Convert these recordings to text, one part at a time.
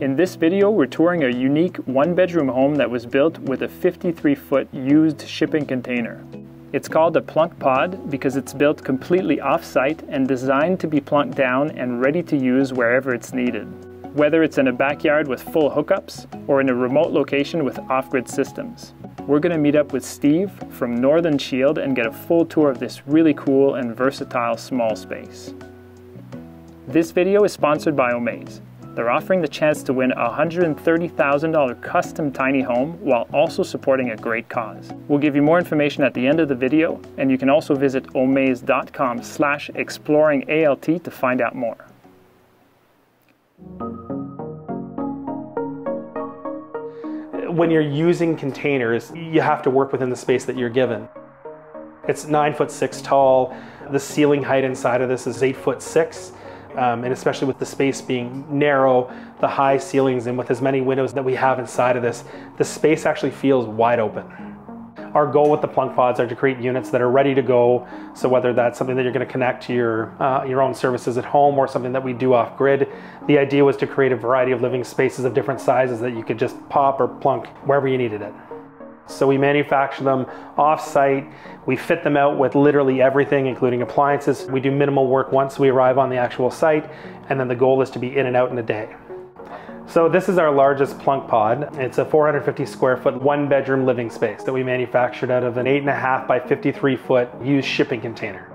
In this video, we're touring a unique one-bedroom home that was built with a 53-foot used shipping container. It's called a plunk pod because it's built completely off-site and designed to be plunked down and ready to use wherever it's needed. Whether it's in a backyard with full hookups or in a remote location with off-grid systems. We're going to meet up with Steve from Northern Shield and get a full tour of this really cool and versatile small space. This video is sponsored by Omaze. They're offering the chance to win a $130,000 custom tiny home while also supporting a great cause. We'll give you more information at the end of the video, and you can also visit omaze.com/exploringalt to find out more. When you're using containers, you have to work within the space that you're given. It's 9'6" tall. The ceiling height inside of this is 8'6". And especially with the space being narrow, the high ceilings, and with as many windows that we have inside of this, the space actually feels wide open. Our goal with the plunk pods are to create units that are ready to go. So whether that's something that you're going to connect to your own services at home or something that we do off grid, the idea was to create a variety of living spaces of different sizes that you could just pop or plunk wherever you needed it. So we manufacture them off-site. We fit them out with literally everything, including appliances. We do minimal work once we arrive on the actual site, and then the goal is to be in and out in a day. So this is our largest plunk pod. It's a 450 square foot, one-bedroom living space that we manufactured out of an 8.5 by 53 foot used shipping container.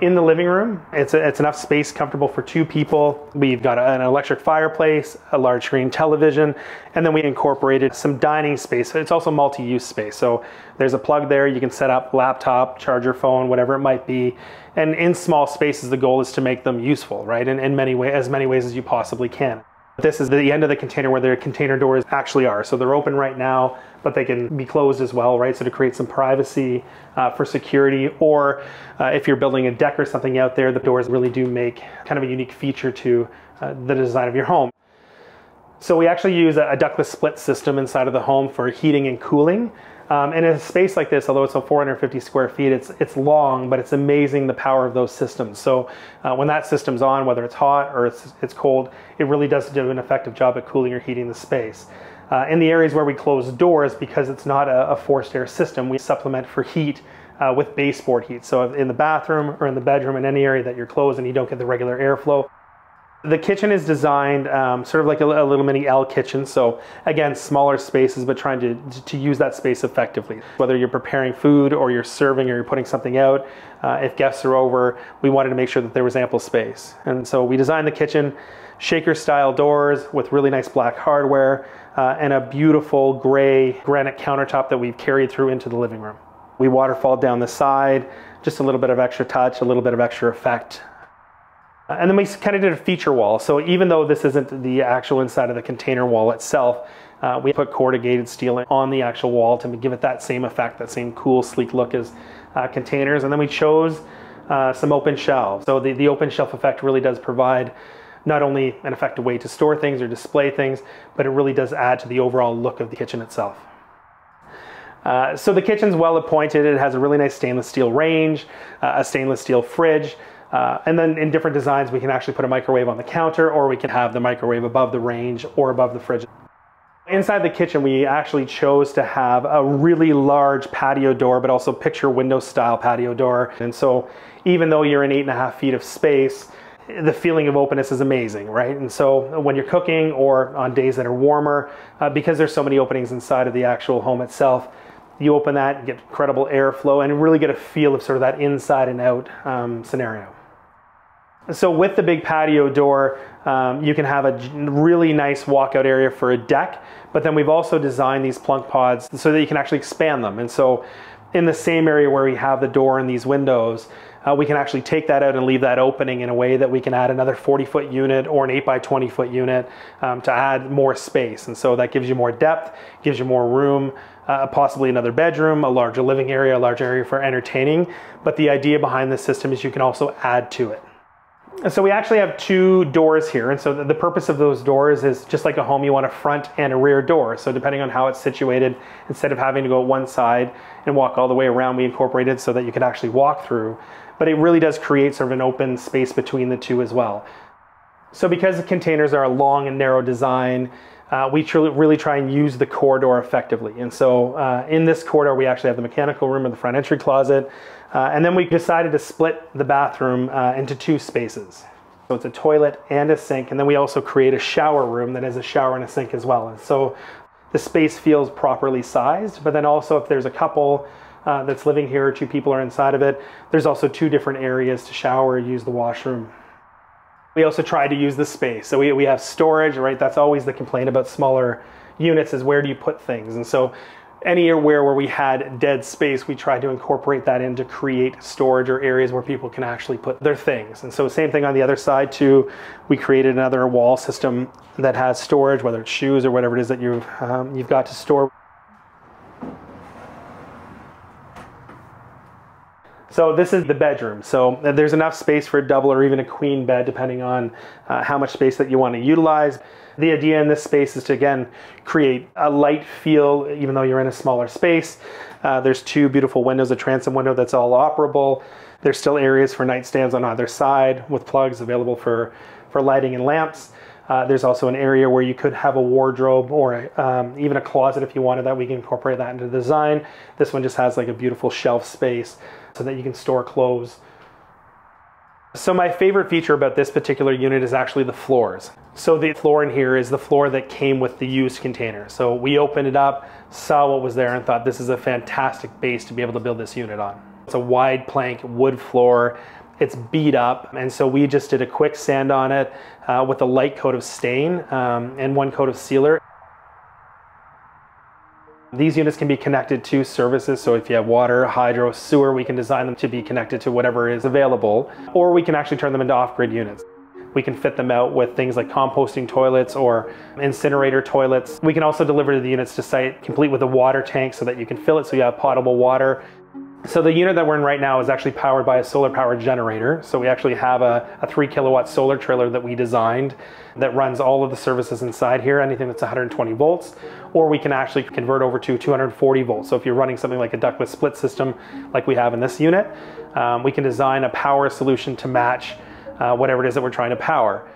In the living room, it's enough space comfortable for two people. We've got an electric fireplace, a large screen television, and then we incorporated some dining space. It's also multi-use space. So there's a plug there. You can set up laptop, charger, phone, whatever it might be. And in small spaces, the goal is to make them useful, right? In as many ways as you possibly can. This is the end of the container where the container doors actually are. So they're open right now, but they can be closed as well, right? So to create some privacy for security, or if you're building a deck or something out there, the doors really do make kind of a unique feature to the design of your home. So we actually use a ductless split system inside of the home for heating and cooling. And in a space like this, although it's a 450 square feet, it's long, but it's amazing the power of those systems. So when that system's on, whether it's hot or it's cold, it really does do an effective job at cooling or heating the space. In the areas where we close doors, because it's not a forced air system, we supplement for heat with baseboard heat. So in the bathroom or in the bedroom, in any area that you're closed and you don't get the regular airflow. The kitchen is designed sort of like a little mini L kitchen. So again, smaller spaces, but trying to use that space effectively. Whether you're preparing food or you're serving or you're putting something out, if guests are over, we wanted to make sure that there was ample space. And so we designed the kitchen, shaker style doors with really nice black hardware and a beautiful gray granite countertop that we've carried through into the living room. We waterfall down the side, just a little bit of extra touch, a little bit of extra effect. And then we kind of did a feature wall. So even though this isn't the actual inside of the container wall itself, we put corrugated steel on the actual wall to give it that same effect, that same cool, sleek look as containers. And then we chose some open shelves. So the open shelf effect really does provide not only an effective way to store things or display things, but it really does add to the overall look of the kitchen itself. So the kitchen's well appointed. It has a really nice stainless steel range, a stainless steel fridge. And then in different designs, we can actually put a microwave on the counter, or we can have the microwave above the range or above the fridge. Inside the kitchen, we actually chose to have a really large patio door, but also picture window style patio door. And so even though you're in 8.5 feet of space, the feeling of openness is amazing, right? And so when you're cooking or on days that are warmer, because there's so many openings inside of the actual home itself, you open that and get incredible airflow and really get a feel of sort of that inside and out scenario. So with the big patio door, you can have a really nice walkout area for a deck, but then we've also designed these plunk pods so that you can actually expand them. And so in the same area where we have the door and these windows, we can actually take that out and leave that opening in a way that we can add another 40-foot unit or an 8 by 20-foot unit to add more space. And so that gives you more depth, gives you more room, possibly another bedroom, a larger living area, a large area for entertaining. But the idea behind this system is you can also add to it. And so we actually have two doors here. And so the purpose of those doors is just like a home, you want a front and a rear door. So depending on how it's situated, instead of having to go one side and walk all the way around, we incorporated so that you could actually walk through. But it really does create sort of an open space between the two as well. So because the containers are a long and narrow design, we really try and use the corridor effectively. And so in this corridor, we actually have the mechanical room or the front entry closet. And then we decided to split the bathroom into two spaces. So it's a toilet and a sink. And then we also create a shower room that has a shower and a sink as well. And so the space feels properly sized, but then also if there's a couple that's living here, or two people are inside of it, there's also two different areas to shower, use the washroom. We also try to use the space. So we have storage, right? That's always the complaint about smaller units, is where do you put things? And so anywhere where we had dead space, we tried to incorporate that in to create storage or areas where people can actually put their things. And so same thing on the other side too. We created another wall system that has storage, whether it's shoes or whatever it is that you've got to store. So this is the bedroom. So there's enough space for a double or even a queen bed, depending on how much space that you want to utilize. The idea in this space is to, again, create a light feel, even though you're in a smaller space. There's two beautiful windows, a transom window that's all operable. There's still areas for nightstands on either side with plugs available for lighting and lamps. There's also an area where you could have a wardrobe or even a closet if you wanted that. We can incorporate that into the design. This one just has like a beautiful shelf space so that you can store clothes. So my favorite feature about this particular unit is actually the floors. So the floor in here is the floor that came with the used container. So we opened it up, saw what was there and thought this is a fantastic base to be able to build this unit on. It's a wide plank wood floor. It's beat up, and so we just did a quick sand on it with a light coat of stain and one coat of sealer. These units can be connected to services, so if you have water, hydro, sewer, we can design them to be connected to whatever is available, or we can actually turn them into off-grid units. We can fit them out with things like composting toilets or incinerator toilets. We can also deliver the units to site complete with a water tank so that you can fill it so you have potable water. So the unit that we're in right now is actually powered by a solar powered generator. So we actually have a 3 kilowatt solar trailer that we designed that runs all of the services inside here, anything that's 120 volts, or we can actually convert over to 240 volts. So if you're running something like a ductless split system like we have in this unit, we can design a power solution to match whatever it is that we're trying to power.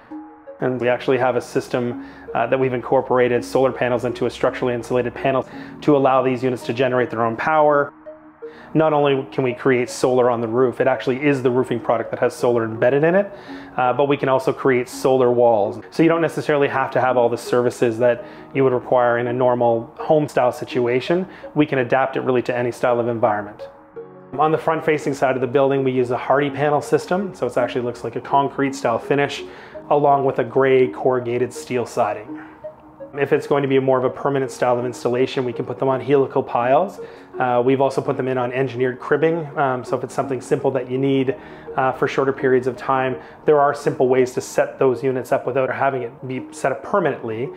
And we actually have a system that we've incorporated solar panels into a structurally insulated panel to allow these units to generate their own power. Not only can we create solar on the roof, it actually is the roofing product that has solar embedded in it, but we can also create solar walls. So you don't necessarily have to have all the services that you would require in a normal home style situation. We can adapt it really to any style of environment. On the front facing side of the building, we use a Hardy panel system. So it actually looks like a concrete style finish along with a gray corrugated steel siding. If it's going to be more of a permanent style of installation, we can put them on helical piles. We've also put them in on engineered cribbing. So if it's something simple that you need for shorter periods of time, there are simple ways to set those units up without having it be set up permanently.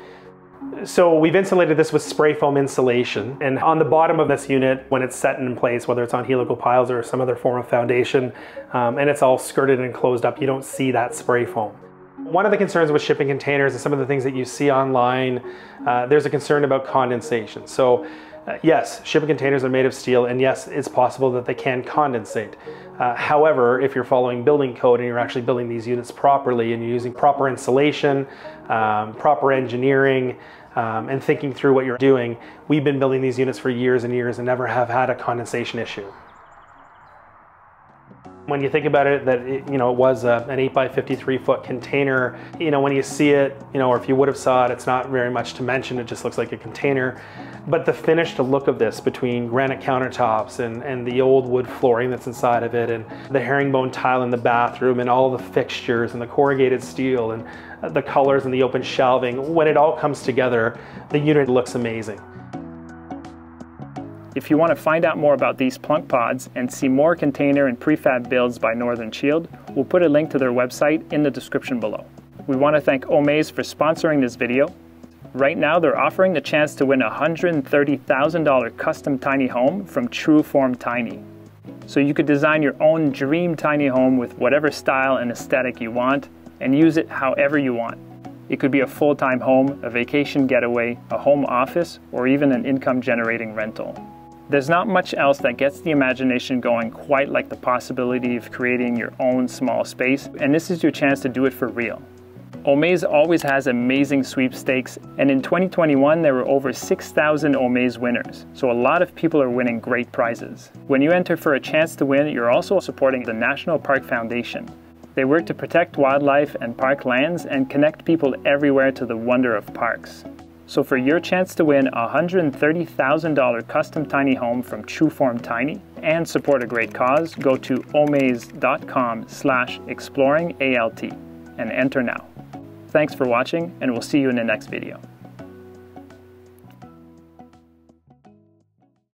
So we've insulated this with spray foam insulation, and on the bottom of this unit, when it's set in place, whether it's on helical piles or some other form of foundation, and it's all skirted and closed up, you don't see that spray foam. One of the concerns with shipping containers and some of the things that you see online, there's a concern about condensation. So yes, shipping containers are made of steel, and yes, it's possible that they can condensate. However, if you're following building code and you're actually building these units properly and you're using proper insulation, proper engineering, and thinking through what you're doing, we've been building these units for years and years and never have had a condensation issue. When you think about it, that it, it was an 8 by 53 foot container. When you see it, or if you would have saw it, it's not very much to mention. It just looks like a container. But the finished look of this, between granite countertops and the old wood flooring that's inside of it, and the herringbone tile in the bathroom, and all the fixtures, and the corrugated steel, and the colors, and the open shelving, when it all comes together, the unit looks amazing. If you want to find out more about these Plunk Podz and see more container and prefab builds by Northern Shield, we'll put a link to their website in the description below. We want to thank Omaze for sponsoring this video. Right now, they're offering the chance to win a $130,000 custom tiny home from Tru Form Tiny. So you could design your own dream tiny home with whatever style and aesthetic you want and use it however you want. It could be a full-time home, a vacation getaway, a home office, or even an income-generating rental. There's not much else that gets the imagination going quite like the possibility of creating your own small space, and this is your chance to do it for real. Omaze always has amazing sweepstakes, and in 2021 there were over 6,000 Omaze winners, so a lot of people are winning great prizes. When you enter for a chance to win, you're also supporting the National Park Foundation. They work to protect wildlife and park lands and connect people everywhere to the wonder of parks. So for your chance to win a $130,000 custom tiny home from Tru Form Tiny and support a great cause, go to omaze.com/exploringalt and enter now. Thanks for watching, and we'll see you in the next video.